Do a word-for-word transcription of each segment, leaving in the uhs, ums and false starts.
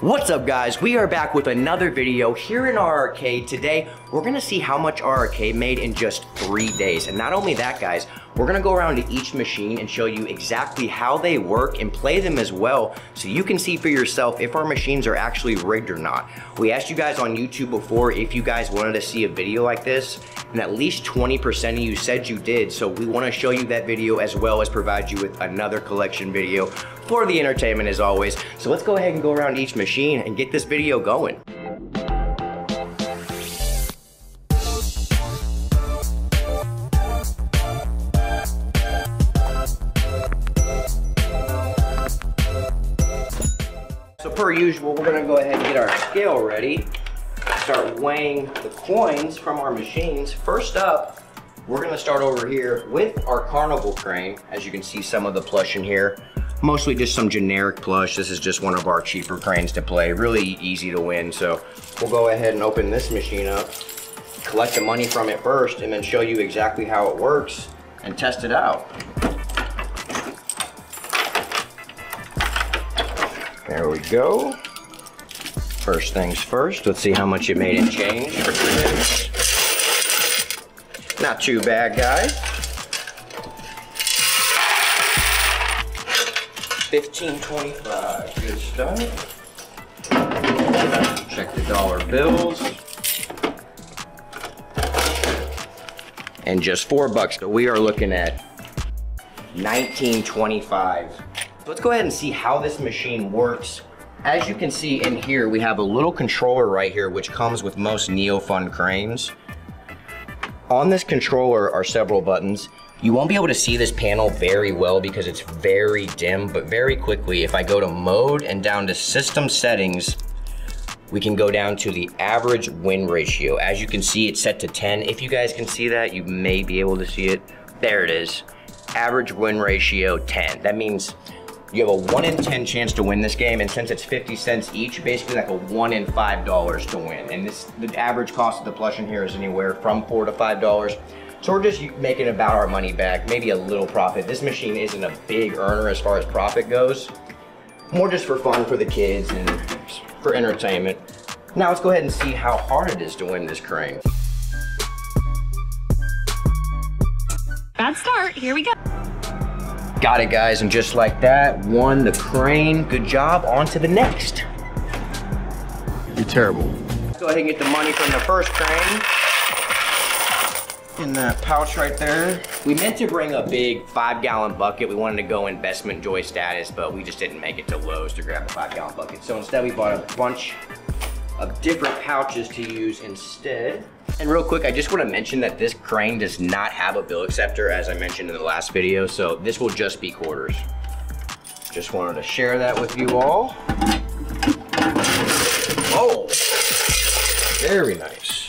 What's up guys, we are back with another video here in our arcade. Today, we're gonna see how much our arcade made in just three days. And not only that guys, we're gonna go around to each machine and show you exactly how they work and play them as well, so you can see for yourself if our machines are actually rigged or not. We asked you guys on YouTube before if you guys wanted to see a video like this, and at least twenty percent of you said you did, so we wanna show you that video as well as provide you with another collection video for the entertainment as always. So let's go ahead and go around each machine and get this video going. So per usual, we're gonna go ahead and get our scale ready, start weighing the coins from our machines. First up, we're gonna start over here with our carnival crane. As you can see, some of the plush in here, mostly just some generic plush. This is just one of our cheaper cranes to play. Really easy to win. So we'll go ahead and open this machine up, collect the money from it first, and then show you exactly how it works and test it out. There we go. First things first, let's see how much it made in change for three minutes. Not too bad, guys. fifteen twenty-five, good stuff. Check the dollar bills. And just four bucks, so we are looking at nineteen twenty-five. Let's go ahead and see how this machine works. As you can see in here, we have a little controller right here, which comes with most Neo Fund cranes. On this controller are several buttons. You won't be able to see this panel very well because it's very dim, but very quickly, if I go to mode and down to system settings, we can go down to the average win ratio. As you can see, it's set to ten. If you guys can see that, you may be able to see it. There it is, average win ratio ten. That means you have a one in ten chance to win this game, and since it's fifty cents each, basically like a one in five dollars to win. And this, the average cost of the plush in here is anywhere from four to five dollars. So we're just making about our money back, maybe a little profit. This machine isn't a big earner as far as profit goes. More just for fun, for the kids, and for entertainment. Now let's go ahead and see how hard it is to win this crane. Bad start, here we go. Got it guys, and just like that, won the crane. Good job, on to the next. You're terrible. Let's go ahead and get the money from the first crane. In the pouch right there. We meant to bring a big five gallon bucket. We wanted to go investment joy status, but we just didn't make it to Lowe's to grab the five gallon bucket. So instead we bought a bunch of different pouches to use instead. And real quick, I just want to mention that this crane does not have a bill acceptor, as I mentioned in the last video. So this will just be quarters. Just wanted to share that with you all. Oh, very nice.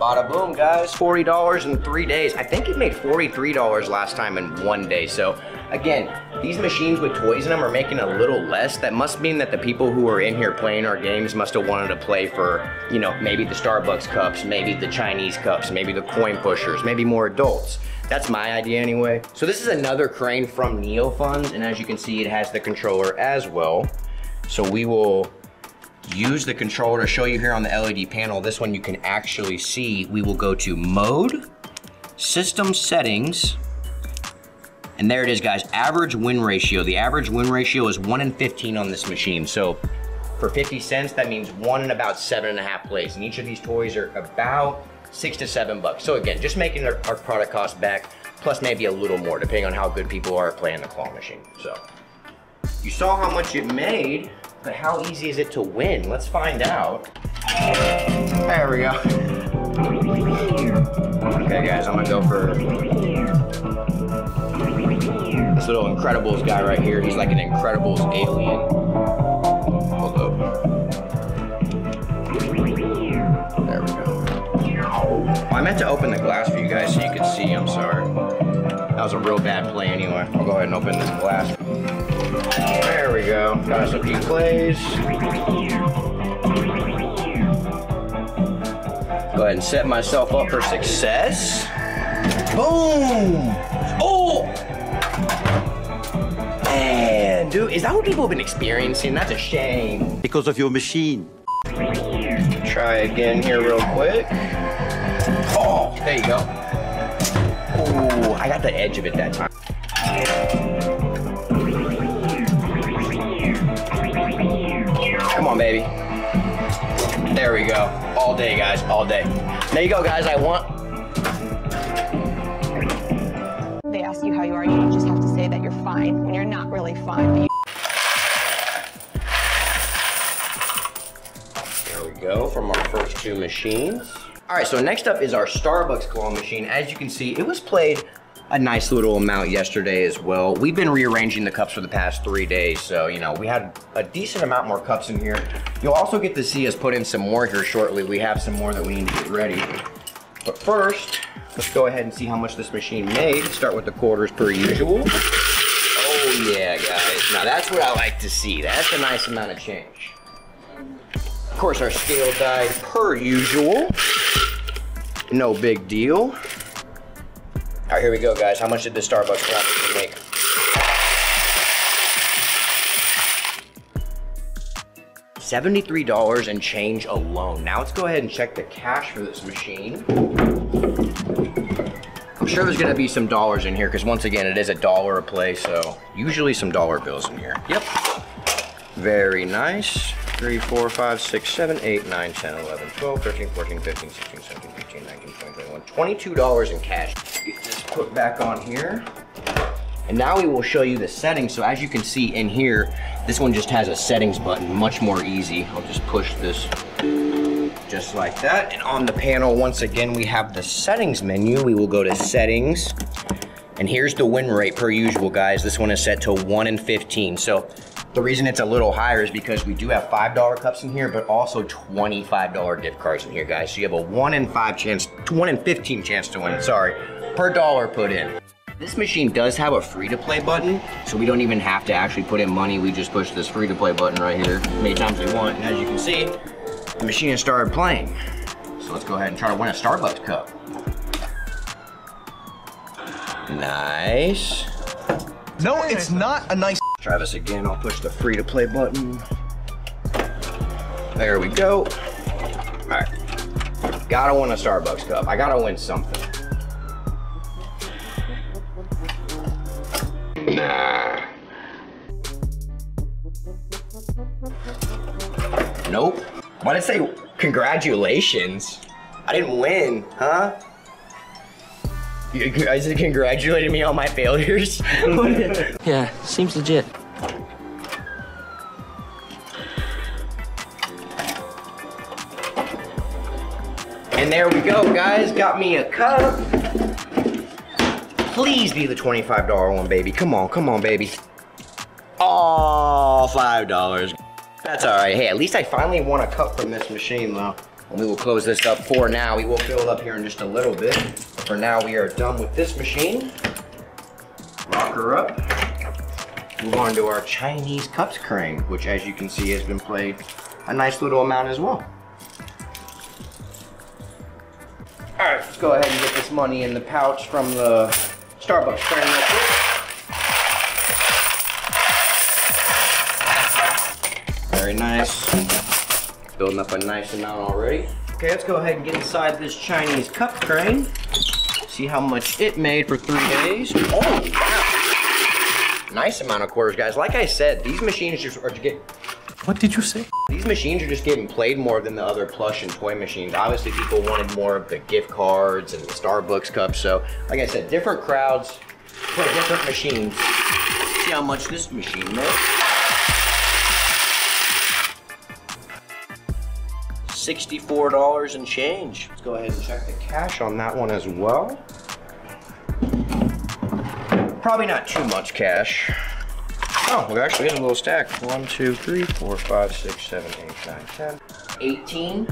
Bada boom guys, forty dollars in three days. I think it made forty-three dollars last time in one day. So again, these machines with toys in them are making a little less. That must mean that the people who are in here playing our games must have wanted to play for, you know, maybe the Starbucks cups, maybe the Chinese cups, maybe the coin pushers, maybe more adults. That's my idea anyway. So this is another crane from Neo Funds, and as you can see, it has the controller as well. So we will use the controller to show you here on the L E D panel. This one you can actually see. We will go to mode, system settings, and there it is guys, average win ratio. The average win ratio is one in fifteen on this machine. So for fifty cents, that means one in about seven and a half plays. And each of these toys are about six to seven bucks. So again, just making our, our product cost back, plus maybe a little more, depending on how good people are playing the claw machine. So you saw how much it made. But how easy is it to win? Let's find out. There we go. Okay guys, I'm gonna go for this little Incredibles guy right here. He's like an Incredibles alien. Hold up. There we go. Well, I meant to open the glass for you guys so you could see, I'm sorry. That was a real bad play anyway. I'll go ahead and open this glass. There we go. Got us a few plays. Go ahead and set myself up for success. Boom! Oh! Is that what people have been experiencing? That's a shame. Because of your machine. Try again here real quick. Oh, there you go. Oh, I got the edge of it that time. Come on, baby. There we go. All day, guys, all day. There you go, guys, I want... They ask you how you are, you just have to say that you're fine when you're not really fine. There we go, from our first two machines. All right, so next up is our Starbucks claw machine. As you can see, it was played a nice little amount yesterday as well. We've been rearranging the cups for the past three days, so you know, we had a decent amount more cups in here. You'll also get to see us put in some more here shortly. We have some more that we need to get ready. But first, let's go ahead and see how much this machine made. Start with the quarters per usual. Oh yeah, guys, now that's what I like to see. That's a nice amount of change. Of course, our scale die per usual. No big deal. All right, here we go, guys. How much did this Starbucks claw make? seventy-three dollars and change alone. Now let's go ahead and check the cash for this machine. I'm sure there's gonna be some dollars in here because once again, it is a dollar a play, so usually some dollar bills in here. Yep. Very nice. three, four, five, six, seven, eight, nine, ten, eleven, twelve, thirteen, fourteen, fifteen, sixteen, seventeen, eighteen, nineteen, twenty, twenty-one, twenty-two dollars in cash. Get this put back on here. And now we will show you the settings. So as you can see in here, this one just has a settings button, much more easy. I'll just push this just like that. And on the panel, once again, we have the settings menu. We will go to settings. And here's the win rate per usual, guys. This one is set to one in fifteen. So the reason it's a little higher is because we do have five dollar cups in here, but also twenty-five dollar gift cards in here, guys. So you have a one in five chance, one in fifteen chance to win, sorry, per dollar put in. This machine does have a free-to-play button, so we don't even have to actually put in money. We just push this free-to-play button right here as many times we want. And as you can see, the machine has started playing. So let's go ahead and try to win a Starbucks cup. Nice. No, it's not a nice... Try this again, I'll push the free-to-play button. There we go. All right, gotta win a Starbucks cup. I gotta win something. Nah. Nope. Why'd it say congratulations? I didn't win, huh? You guys are congratulating me on my failures? Yeah, seems legit. And there we go, guys. Got me a cup. Please be the twenty-five dollar one, baby. Come on, come on, baby. Oh, five dollars. That's all right. Hey, at least I finally won a cup from this machine, though. And we will close this up for now. We will fill it up here in just a little bit. For now, we are done with this machine. Lock her up. Move on to our Chinese cups crane, which as you can see has been played a nice little amount as well. All right, let's go ahead and get this money in the pouch from the Starbucks crane real quick. Very nice. Building up a nice amount already. Okay, let's go ahead and get inside this Chinese cup crane. See how much it made for three days. Oh, wow. Nice amount of quarters, guys. Like I said, these machines just are to get... What did you say? These machines are just getting played more than the other plush and toy machines. Obviously, people wanted more of the gift cards and the Starbucks cups. So, like I said, different crowds play different machines. See how much this machine made. sixty-four dollars and change. Let's go ahead and check the cash on that one as well. Probably not too much cash. Oh, we actually got a little stack. One, two, three, four, five, six, seven, eight, nine, ten. eighteen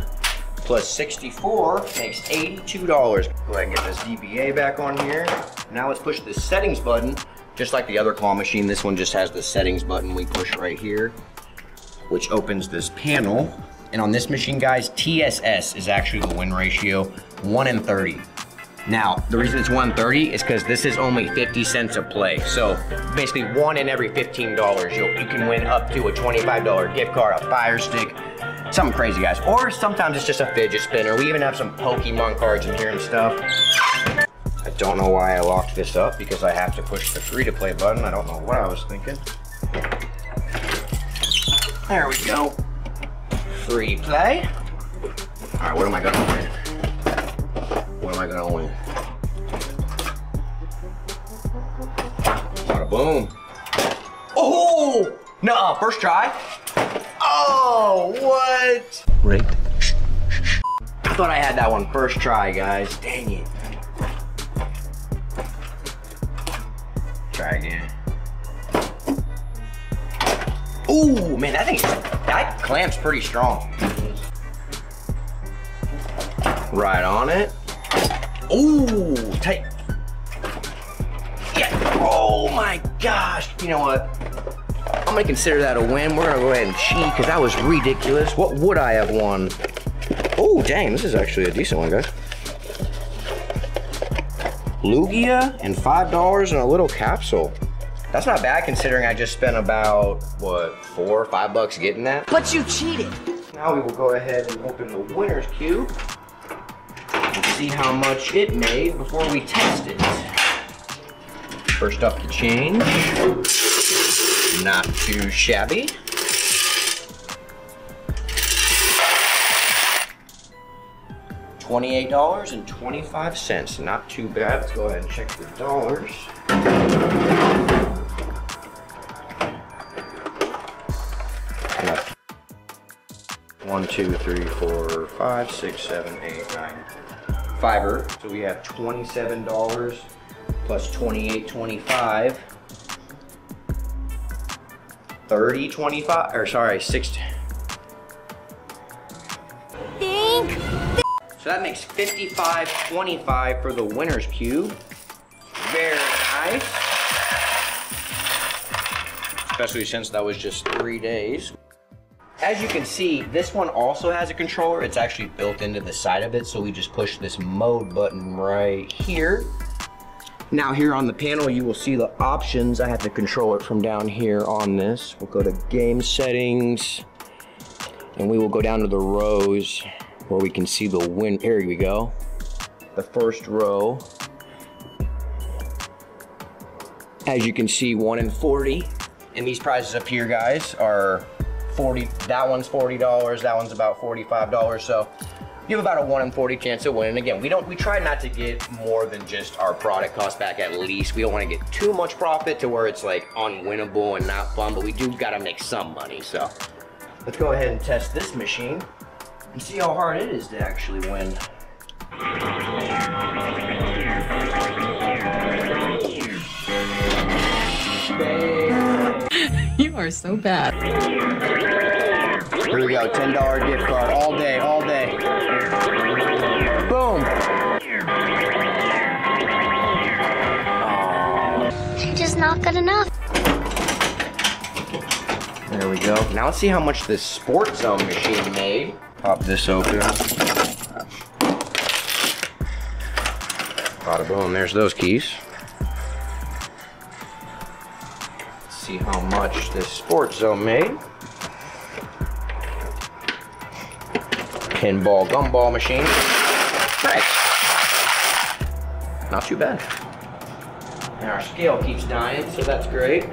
plus sixty-four makes eighty-two dollars. Go ahead and get this D B A back on here. Now let's push the settings button. Just like the other claw machine, this one just has the settings button we push right here, which opens this panel. And on this machine, guys, T S S is actually the win ratio, one in thirty. Now, the reason it's one thirty is because this is only fifty cents a play. So basically one in every fifteen dollars, you'll, you can win up to a twenty-five dollar gift card, a Fire Stick, something crazy, guys. Or sometimes it's just a fidget spinner. We even have some Pokemon cards in here and stuff. I don't know why I locked this up because I have to push the free to play button. I don't know what I was thinking. There we go. Free play. All right, what am I gonna win? What am I gonna win? Bada boom. Oh! Nuh-uh, first try. Oh, what? Great. I thought I had that one first try, guys. Dang it. Try again. Ooh, man, that thing, that clamps pretty strong. Right on it. Ooh, tight. Yeah, oh my gosh. You know what? I'm gonna consider that a win. We're gonna go ahead and cheat because that was ridiculous. What would I have won? Oh, dang, this is actually a decent one, guys. Lugia and five dollars and a little capsule. That's not bad considering I just spent about, what, four or five bucks getting that. But you cheated. Now we will go ahead and open the winner's cube. See how much it made before we test it. First up the change. Not too shabby. twenty-eight dollars and twenty-five cents. Not too bad. Let's go ahead and check the dollars. One, two, three, four, five, six, seven, eight, nine. Fiber. So we have twenty-seven dollars plus twenty-eight twenty-five. thirty twenty-five, or sorry, sixty. Think. So that makes fifty-five twenty-five for the winner's cube. Very nice. Especially since that was just three days. As you can see, this one also has a controller. It's actually built into the side of it, so we just push this mode button right here. Now here on the panel, you will see the options. I have to control it from down here on this. We'll go to game settings, and we will go down to the rows where we can see the win. Here we go. The first row. As you can see, one in forty. And these prizes up here, guys, are forty, that one's forty dollars, that one's about forty-five dollars, so you have about a one in forty chance of winning. Again, we don't, we try not to get more than just our product cost back at least. We don't want to get too much profit to where it's like unwinnable and not fun, but we do got to make some money, so. Let's go ahead and test this machine and see how hard it is to actually win. You are so bad. Here we go, ten dollar gift card, all day, all day. Boom. You're just not good enough. There we go. Now let's see how much this Sport Zone machine made. Pop this open. Bada boom, there's those keys. Let's see how much this Sport Zone made. Pinball, gumball machine. Nice. Not too bad. And our scale keeps dying, so that's great.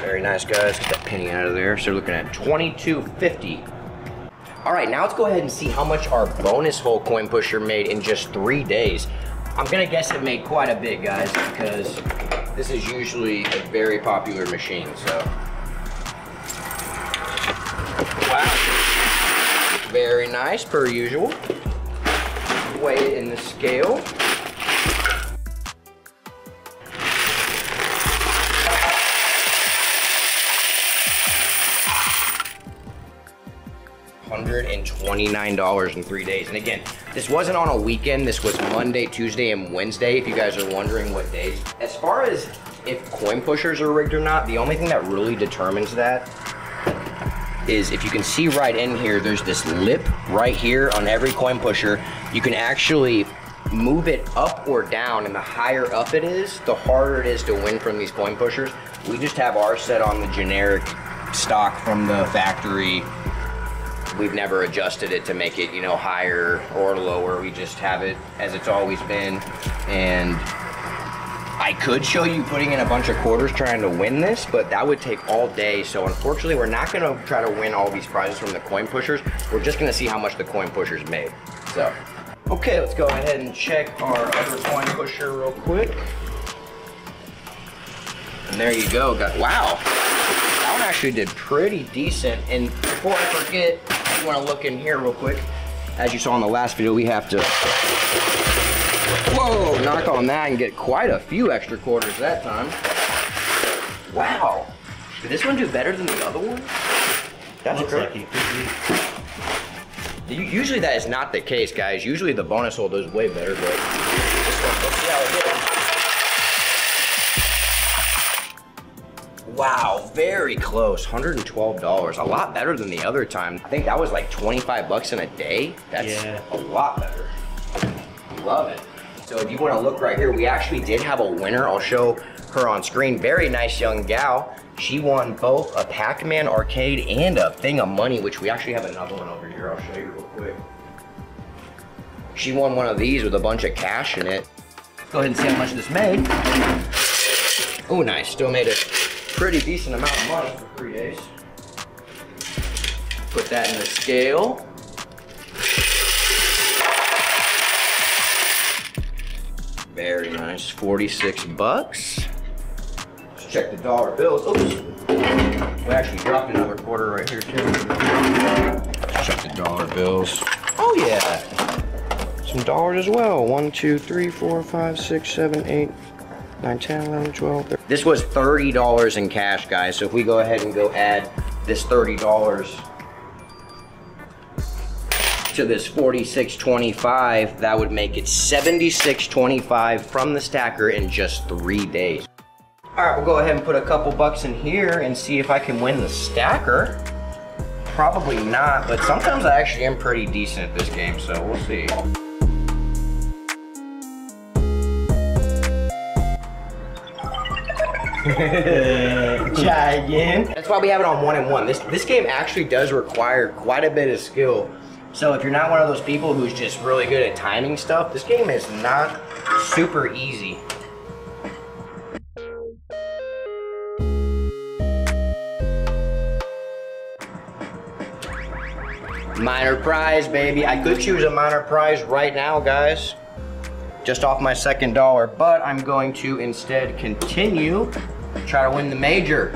Very nice, guys. Get that penny out of there. So we're looking at twenty-two fifty. All right, now let's go ahead and see how much our bonus hole coin pusher made in just three days. I'm gonna guess it made quite a bit, guys, because this is usually a very popular machine, so. Wow. Very nice, per usual. Weigh it in the scale. one hundred twenty-nine dollars in three days. And again, this wasn't on a weekend. This was Monday, Tuesday, and Wednesday, if you guys are wondering what days. As far as if coin pushers are rigged or not, the only thing that really determines that is if you can see right in here, there's this lip right here on every coin pusher. You can actually move it up or down, and the higher up it is, the harder it is to win from these coin pushers. We just have our set on the generic stock from the factory. We've never adjusted it to make it, you know, higher or lower. We just have it as it's always been. And I could show you putting in a bunch of quarters trying to win this, but that would take all day. So unfortunately, we're not gonna try to win all these prizes from the coin pushers. We're just gonna see how much the coin pushers made, so. Okay, let's go ahead and check our other coin pusher real quick. And there you go, guys. Wow. That one actually did pretty decent. And before I forget, you wanna look in here real quick. As you saw in the last video, we have to, whoa, knock on that and get quite a few extra quarters that time. Wow. Did this one do better than the other one? That's crazy. Usually that is not the case, guys. Usually the bonus hole does way better, but this one, let's see how it did. Wow, very close, one hundred twelve dollars. A lot better than the other time. I think that was like twenty-five bucks in a day. That's yeah. a lot better. Love it. So if you want to look right here, we actually did have a winner. I'll show her on screen. Very nice young gal. She won both a Pac-Man arcade and a thing of money, which we actually have another one over here. I'll show you real quick. She won one of these with a bunch of cash in it. Go ahead and see how much this made. Oh, nice. Still made it. Pretty decent amount of money for three days. Put that in the scale. Very nice, forty-six bucks. Let's check the dollar bills. Oops. We actually dropped another quarter right here too. Let's check the dollar bills. Oh yeah. Some dollars as well. One, two, three, four, five, six, seven, eight. nine, ten, eleven, twelve, thirteen. This was thirty dollars in cash, guys. So if we go ahead and go add this thirty dollars to this forty-six twenty-five, that would make it seventy-six twenty-five from the stacker in just three days. All right, we'll go ahead and put a couple bucks in here and see if I can win the stacker. Probably not, but sometimes I actually am pretty decent at this game, so we'll see. Try again. That's why we have it on one and one. This this game actually does require quite a bit of skill. So if you're not one of those people who's just really good at timing stuff, this game is not super easy. Minor prize, baby. I could choose a minor prize right now, guys. Just off my second dollar, but I'm going to instead continue to try to win the major.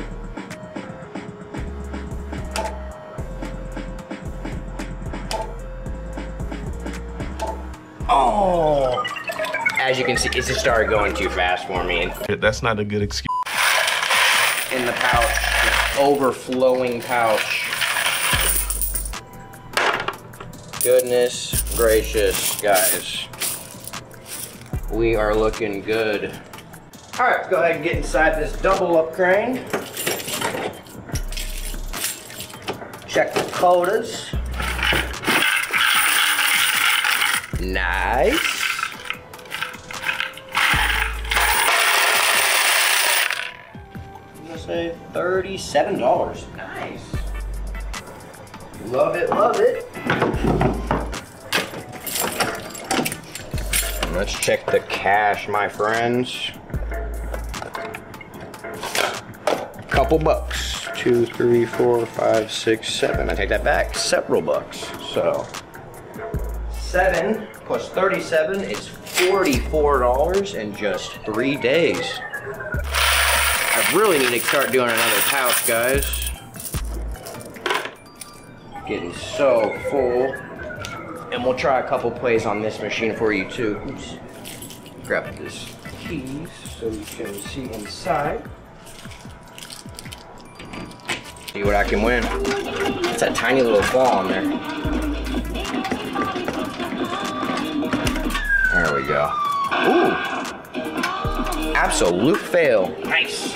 Oh! As you can see, it just started going too fast for me. That's not a good excuse. In the pouch, overflowing pouch. Goodness gracious, guys. We are looking good. All right, go ahead and get inside this double up crane. Check the quotas. Nice. I'm gonna say thirty-seven dollars. Nice. Love it, love it. Let's check the cash, my friends. A couple bucks. Two, three, four, five, six, seven. I take that back. Several bucks. So seven plus thirty-seven is forty-four dollars in just three days. I really need to start doing another pouch, guys. Getting so full. And we'll try a couple plays on this machine for you too. Oops. Grab this keys so you can see inside. See what I can win. It's that tiny little ball on there. There we go. Ooh. Absolute fail. Nice.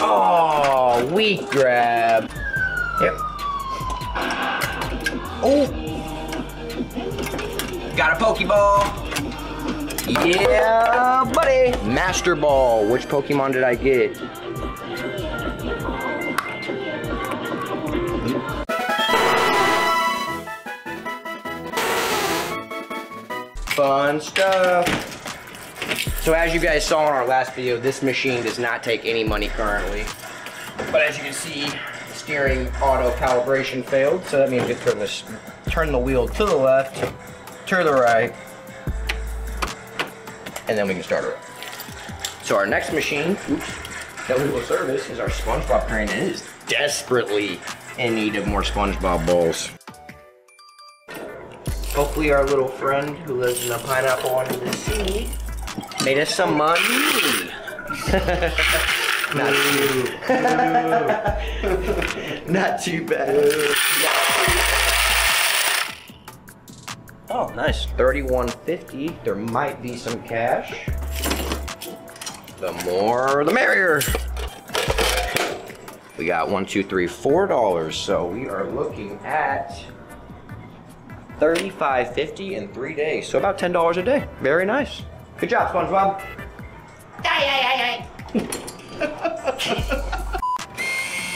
Oh, weak grab. Oh! Got a Pokeball. Yeah, buddy. Master Ball. Which Pokemon did I get? Fun stuff. So as you guys saw in our last video, this machine does not take any money currently. But as you can see, the steering auto calibration failed. So that means you turn this, turn the wheel to the left, to the right, and then we can start her up. So our next machine, oops, that we will service is our SpongeBob train. It is desperately in need of more SpongeBob balls. Hopefully our little friend who lives in a pineapple under the sea made us some money. Not too bad. Not too bad. Oh, nice. thirty-one fifty. There might be some cash. The more, the merrier. We got one, two, three, four dollars. So we are looking at thirty-five fifty in three days. So about ten dollars a day. Very nice. Good job, SpongeBob. Aye, aye, aye, aye.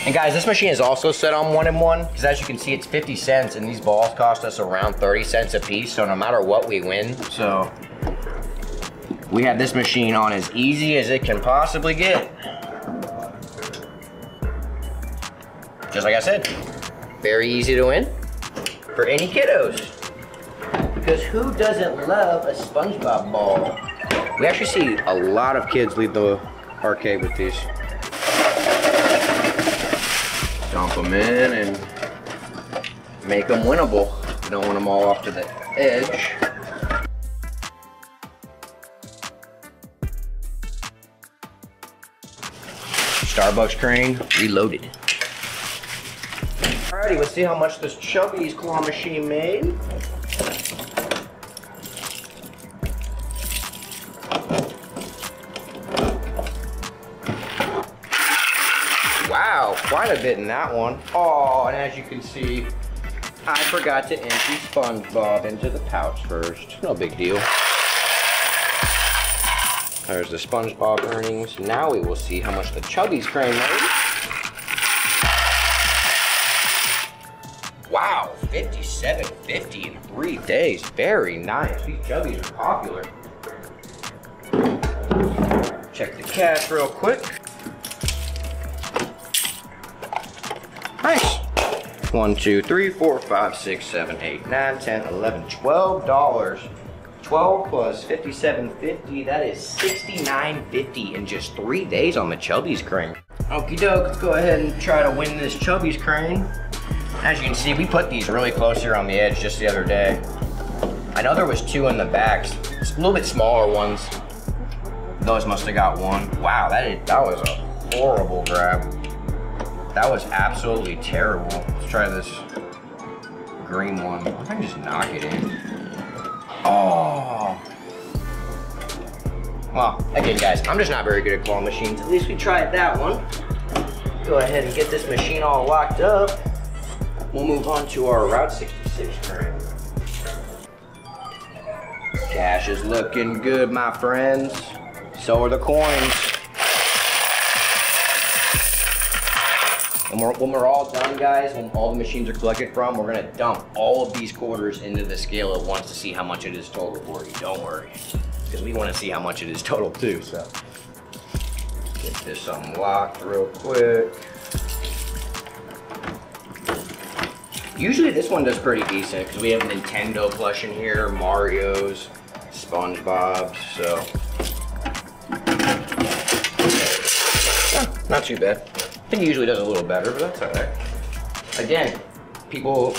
And guys, this machine is also set on one and one, because as you can see, it's fifty cents, and these balls cost us around thirty cents a piece, so no matter what, we win. So we have this machine on as easy as it can possibly get. Just like I said, very easy to win for any kiddos. Because who doesn't love a SpongeBob ball? We actually see a lot of kids leave the arcade with these. Dump them in and make them winnable. You don't want them all off to the edge. Starbucks crane reloaded. Alrighty, let's see how much this Chubby's claw machine made. Wow, quite a bit in that one. Oh, and as you can see, I forgot to empty SpongeBob into the pouch first. No big deal. There's the SpongeBob earnings. Now we will see how much the Chubby's crane made. Wow, fifty-seven fifty in three days. Very nice. These Chubbies are popular. Check the cash real quick. Nice. One, two, three, four, five, six, seven, eight, nine, ten, eleven, twelve dollars. Twelve plus fifty-seven fifty. That is sixty-nine fifty in just three days on the Chubby's crane. Okie doke. Let's go ahead and try to win this Chubby's crane. As you can see, we put these really close here on the edge just the other day. I know there was two in the backs. It's a little bit smaller ones. Those must have got one. Wow, that is, that was a horrible grab. That was absolutely terrible. Let's try this green one. I can just knock it in. Oh. Well, again, guys, I'm just not very good at claw machines. At least we tried that one. Go ahead and get this machine all locked up. We'll move on to our Route sixty-six crane. Cash is looking good, my friends. So are the coins. And we're, when we're all done, guys, when all the machines are collected from, we're gonna dump all of these quarters into the scale at once to see how much it is total for you. Don't worry, because we want to see how much it is total too. So get this unlocked real quick. Usually this one does pretty decent because we have Nintendo plush in here, Mario's, SpongeBob's. So yeah, not too bad. I think it usually does a little better, but that's all right. Again, people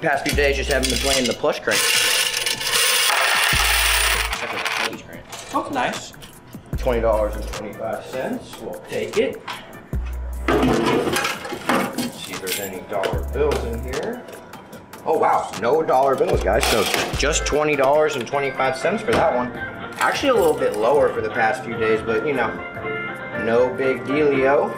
past few days just haven't been playing the plush crane. Except for the Chubby's crane. Oh, nice. twenty dollars and twenty-five cents. We'll take it. Let's see if there's any dollar bills in here. Oh, wow. No dollar bills, guys. So just twenty dollars and twenty-five cents for that one. Actually, a little bit lower for the past few days, but you know, no big dealio.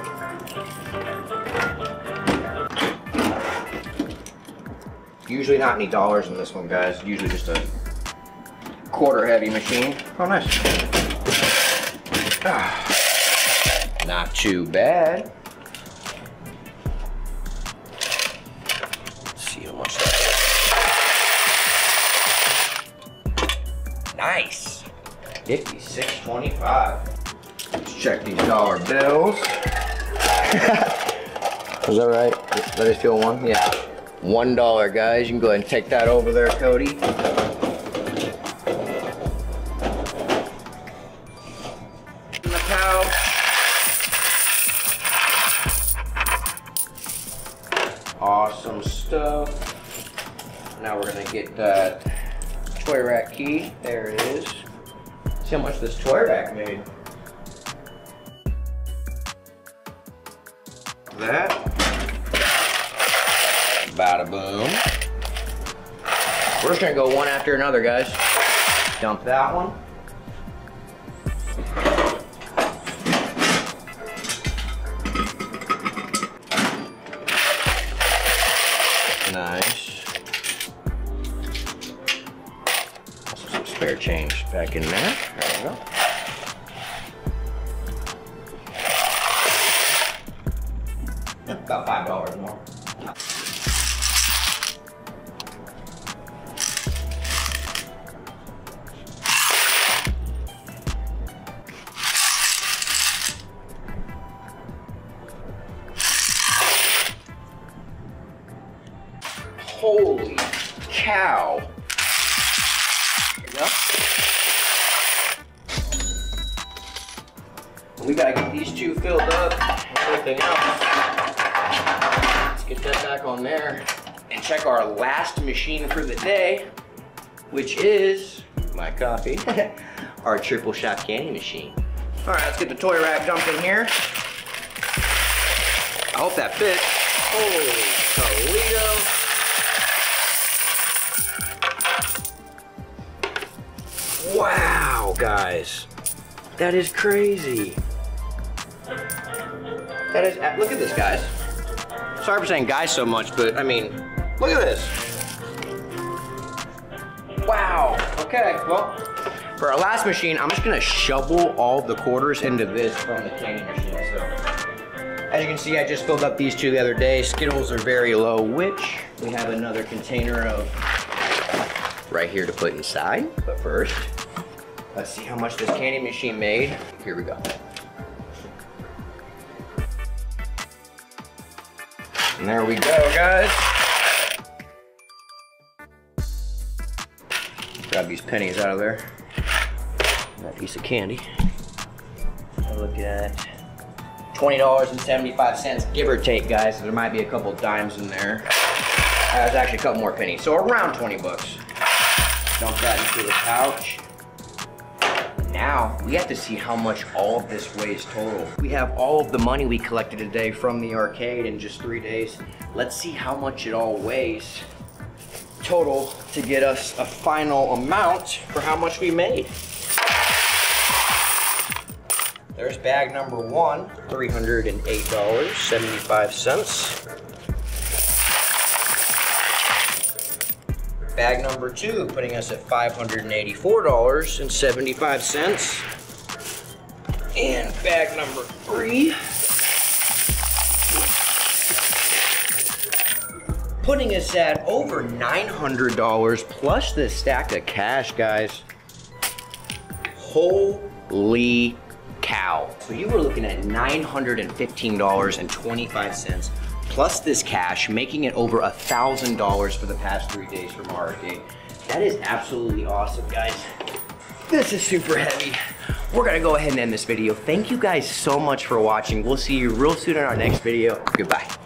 Usually not any dollars in this one, guys. Usually just a quarter heavy machine. Oh, nice. Ah, not too bad. Let's see how much that is. Nice. fifty-six twenty-five. Let's check these dollar bills. Was that right? Did I just feel one? Yeah. One dollar, guys. You can go ahead and take that over there, Cody. In the pouch. Awesome stuff. Now we're gonna get that toy rack key. There it is. See how much this toy rack made. That. Bada boom. We're just gonna go one after another, guys. Dump that one. Nice. Also some spare change back in there. There we go. About five dollars more. Holy cow! There you go. We gotta get these two filled up with everything else. Get that back on there and check our last machine for the day, which is my coffee, our triple shot candy machine. All right, let's get the toy rack dumped in here. I hope that fits. Holy Toledo. Wow, guys, that is crazy. That is, look at this, guys. Sorry for saying guys so much, but I mean, look at this. Wow, okay, well, for our last machine, I'm just gonna shovel all the quarters into this from the candy machine, so. As you can see, I just filled up these two the other day. Skittles are very low, which we have another container of right here to put inside. But first, let's see how much this candy machine made. Here we go. And there we go, guys. Grab these pennies out of there. That piece of candy. Look at twenty dollars and seventy-five cents, give or take, guys. So there might be a couple dimes in there. Uh, there's actually a couple more pennies, so around twenty bucks. Dump that into the pouch. Now, we have to see how much all of this weighs total. We have all of the money we collected today from the arcade in just three days. Let's see how much it all weighs total to get us a final amount for how much we made. There's bag number one, three hundred eight dollars and seventy-five cents. Bag number two, putting us at five hundred eighty-four dollars and seventy-five cents. And bag number three, putting us at over nine hundred dollars plus this stack of cash, guys. Holy cow. So you were looking at nine hundred fifteen dollars and twenty-five cents plus this cash, making it over one thousand dollars for the past three days from our arcade. That is absolutely awesome, guys. This is super heavy. We're gonna go ahead and end this video. Thank you guys so much for watching. We'll see you real soon in our next video. Goodbye.